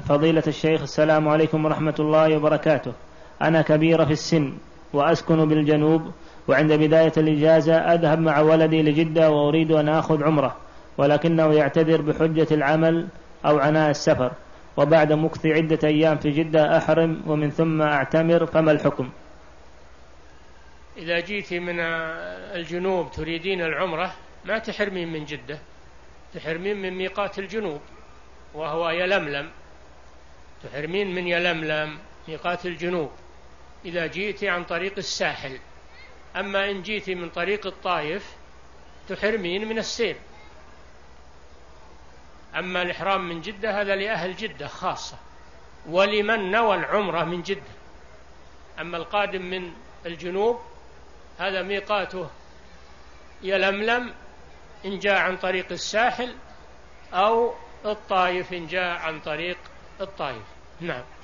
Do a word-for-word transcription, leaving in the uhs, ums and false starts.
فضيلة الشيخ السلام عليكم ورحمة الله وبركاته. أنا كبيرة في السن وأسكن بالجنوب، وعند بداية الإجازة أذهب مع ولدي لجدة وأريد أن أخذ عمره، ولكنه يعتذر بحجة العمل أو عناء السفر، وبعد مكث عدة أيام في جدة أحرم ومن ثم أعتمر، فما الحكم؟ إذا جيت من الجنوب تريدين العمرة ما تحرمين من جدة، تحرمين من ميقات الجنوب وهو يلملم، تحرمين من يلملم ميقات الجنوب إذا جيت عن طريق الساحل. أما إن جيت من طريق الطائف تحرمين من السير. أما الإحرام من جدة هذا لأهل جدة خاصة ولمن نوى العمرة من جدة. أما القادم من الجنوب هذا ميقاته يلملم إن جاء عن طريق الساحل أو الطائف إن جاء عن طريق الطائف. نعم.